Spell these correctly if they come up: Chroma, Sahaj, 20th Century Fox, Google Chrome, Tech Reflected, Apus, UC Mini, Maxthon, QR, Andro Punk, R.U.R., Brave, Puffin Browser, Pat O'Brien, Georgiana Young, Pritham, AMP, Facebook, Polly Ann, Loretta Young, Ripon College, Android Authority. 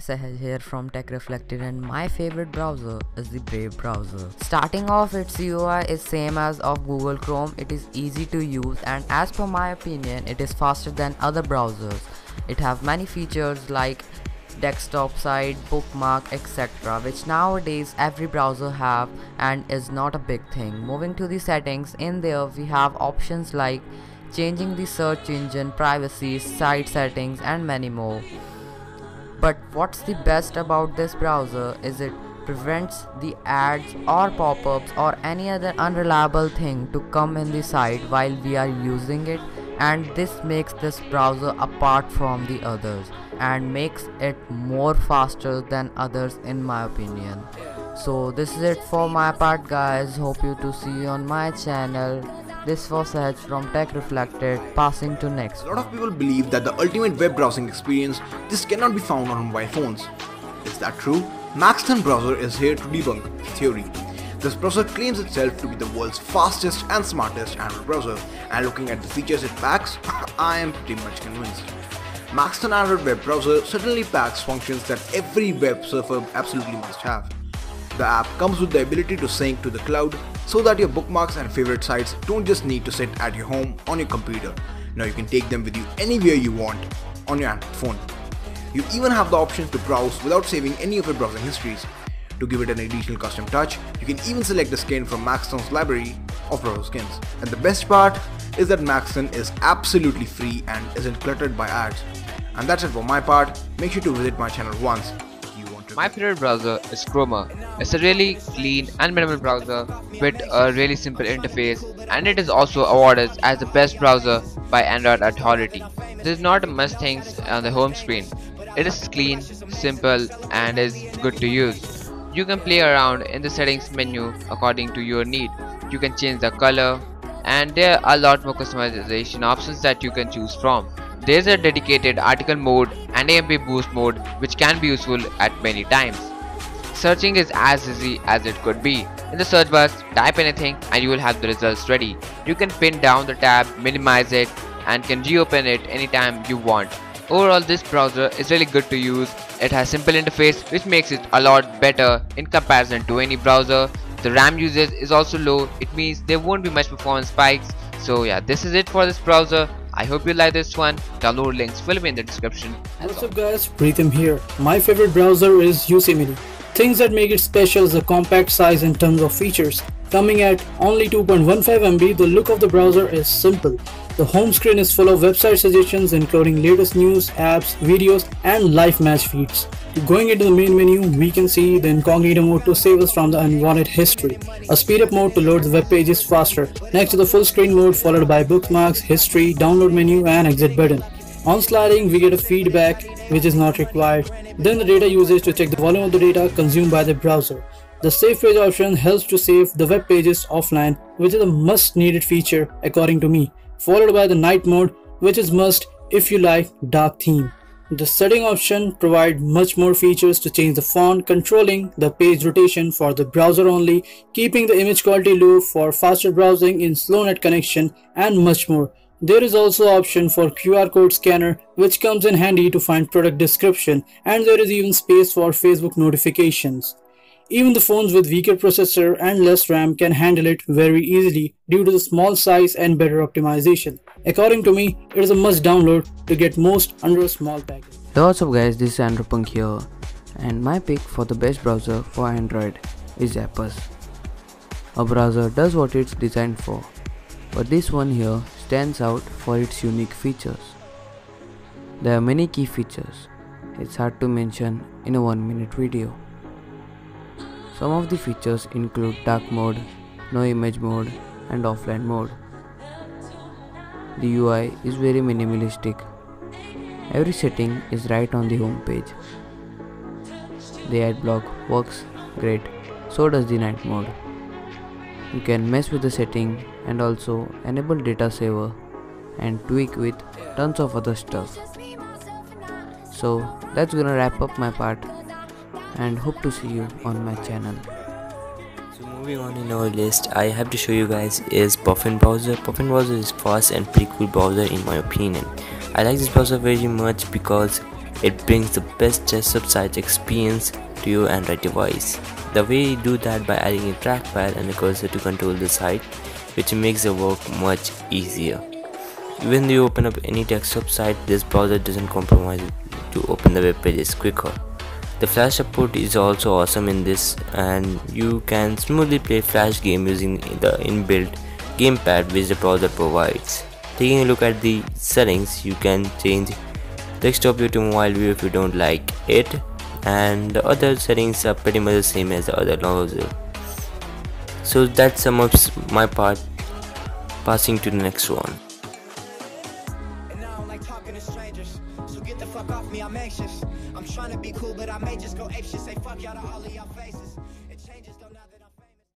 Sahaj here from Tech Reflected, and my favorite browser is the Brave browser. Starting off, its UI is same as of Google Chrome. It is easy to use, and as per my opinion, it is faster than other browsers. It have many features like desktop side, bookmark, etc., which nowadays every browser have and is not a big thing. Moving to the settings, in there we have options like changing the search engine, privacy, site settings, and many more. But what's the best about this browser is it prevents the ads or pop-ups or any other unreliable thing to come in the site while we are using it, and this makes this browser apart from the others and makes it more faster than others in my opinion. So this is it for my part, guys. Hope you to see you on my channel. This was Sahaj from Tech Reflected, passing to next. A lot of people believe that the ultimate web browsing experience just cannot be found on mobile phones. Is that true? Maxthon browser is here to debunk the theory. This browser claims itself to be the world's fastest and smartest Android browser, and looking at the features it packs, I am pretty much convinced. Maxthon Android web browser certainly packs functions that every web surfer absolutely must have. The app comes with the ability to sync to the cloud, so that your bookmarks and favorite sites don't just need to sit at your home on your computer. Now you can take them with you anywhere you want on your Android phone. You even have the option to browse without saving any of your browsing histories. To give it an additional custom touch, you can even select a skin from Maxthon's library of browser skins. And the best part is that Maxthon is absolutely free and isn't cluttered by ads. And that's it for my part. Make sure to visit my channel once. My favorite browser is Chroma. It's a really clean and minimal browser with a really simple interface, and it is also awarded as the best browser by Android Authority. There's not much things on the home screen. It is clean, simple, and is good to use. You can play around in the settings menu according to your need. You can change the color, and there are a lot more customization options that you can choose from. There's a dedicated article mode and AMP boost mode which can be useful at many times. Searching is as easy as it could be. In the search bar, type anything and you will have the results ready. You can pin down the tab, minimize it, and can reopen it anytime you want. Overall, this browser is really good to use. It has simple interface which makes it a lot better in comparison to any browser. The RAM usage is also low. It means there won't be much performance spikes. So yeah, this is it for this browser. I hope you like this one. Download links will be in the description. What's up guys, Pritham here. My favorite browser is UC Mini. Things that make it special is the compact size and tons of features. Coming at only 2.15 MB, the look of the browser is simple. The home screen is full of website suggestions including latest news, apps, videos, and live match feeds. Going into the main menu, we can see the incognito mode to save us from the unwanted history, a speed up mode to load the web pages faster, next to the full screen mode followed by bookmarks, history, download menu, and exit button. On sliding, we get a feedback which is not required, then the data usage to check the volume of the data consumed by the browser. The save page option helps to save the web pages offline, which is a must needed feature according to me, followed by the night mode, which is must if you like dark theme. The setting option provides much more features to change the font, controlling the page rotation for the browser only, keeping the image quality low for faster browsing in slow net connection, and much more. There is also option for QR code scanner which comes in handy to find product description, and there is even space for Facebook notifications. Even the phones with weaker processor and less RAM can handle it very easily due to the small size and better optimization. According to me, it is a must download to get most under a small package. What's up guys, this is Andro Punk here, and my pick for the best browser for Android is Apus. A browser does what it's designed for, but this one here stands out for its unique features. There are many key features, it's hard to mention in a 1-minute video. Some of the features include dark mode, no image mode, and offline mode. The UI is very minimalistic. Every setting is right on the home page. The ad block works great, so does the night mode. You can mess with the setting and also enable data saver and tweak with tons of other stuff. So that's gonna wrap up my part, and hope to see you on my channel. Moving on in our list, I have to show you guys is Puffin Browser. Puffin Browser is fast and pretty cool browser in my opinion. I like this browser very much because it brings the best desktop site experience to your Android device. The way you do that by adding a trackpad and a cursor to control the site, which makes the work much easier. Even though you open up any desktop site, this browser doesn't compromise to open the web pages quicker. The Flash support is also awesome in this, and you can smoothly play Flash game using the inbuilt gamepad which the browser provides. Taking a look at the settings, you can change desktop view to mobile view if you don't like it, and the other settings are pretty much the same as the other browser. So that sums up my part, passing to the next one. I'm anxious, I'm trying to be cool, but I may just go apeshit, say fuck y'all to all of y'all faces.